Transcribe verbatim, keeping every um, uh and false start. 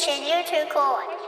Mission, you're too cool.